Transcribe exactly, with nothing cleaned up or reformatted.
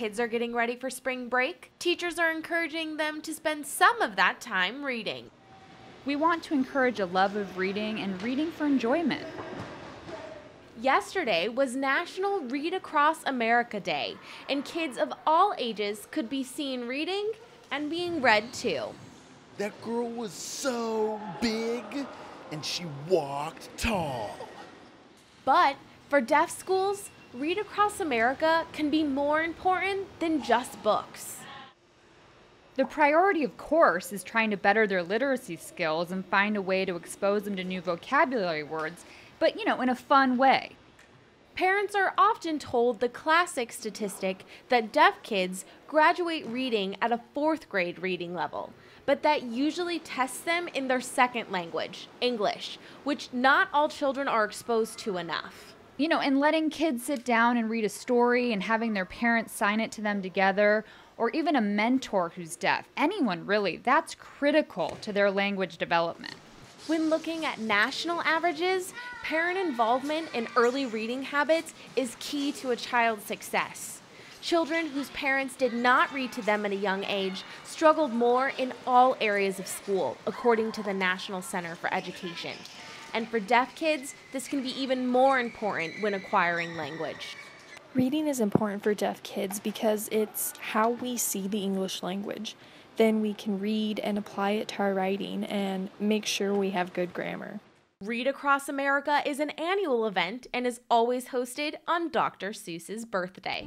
kids are getting ready for spring break, teachers are encouraging them to spend some of that time reading. We want to encourage a love of reading and reading for enjoyment. Yesterday was National Read Across America Day, and kids of all ages could be seen reading and being read to. That girl was so big, and she walked tall. But for deaf schools, Read Across America can be more important than just books. The priority, of course, is trying to better their literacy skills and find a way to expose them to new vocabulary words, but, you know, in a fun way. Parents are often told the classic statistic that deaf kids graduate reading at a fourth grade reading level, but that usually tests them in their second language, English, which not all children are exposed to enough. You know, and letting kids sit down and read a story and having their parents sign it to them together, or even a mentor who's deaf, anyone really, that's critical to their language development. When looking at national averages, parent involvement in early reading habits is key to a child's success. Children whose parents did not read to them at a young age struggled more in all areas of school, according to the National Center for Education. And for deaf kids, this can be even more important when acquiring language. Reading is important for deaf kids because it's how we see the English language. Then we can read and apply it to our writing and make sure we have good grammar. Read Across America is an annual event and is always hosted on Doctor Seuss's birthday.